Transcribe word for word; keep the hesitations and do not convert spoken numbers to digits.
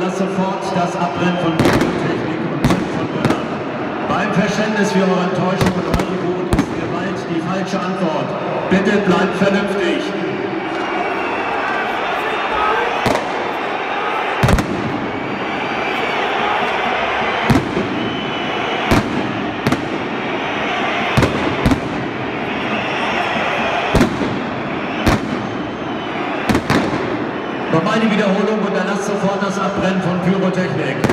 unterlass sofort das Abbrennen von Technik und Chip von Böllern. Beim Verständnis für eure Enttäuschung und eure Wut ist Gewalt die falsche Antwort. Bitte bleibt vernünftig. Nochmal die Wiederholung und dann lasst sofort das Abbrennen von Pyrotechnik.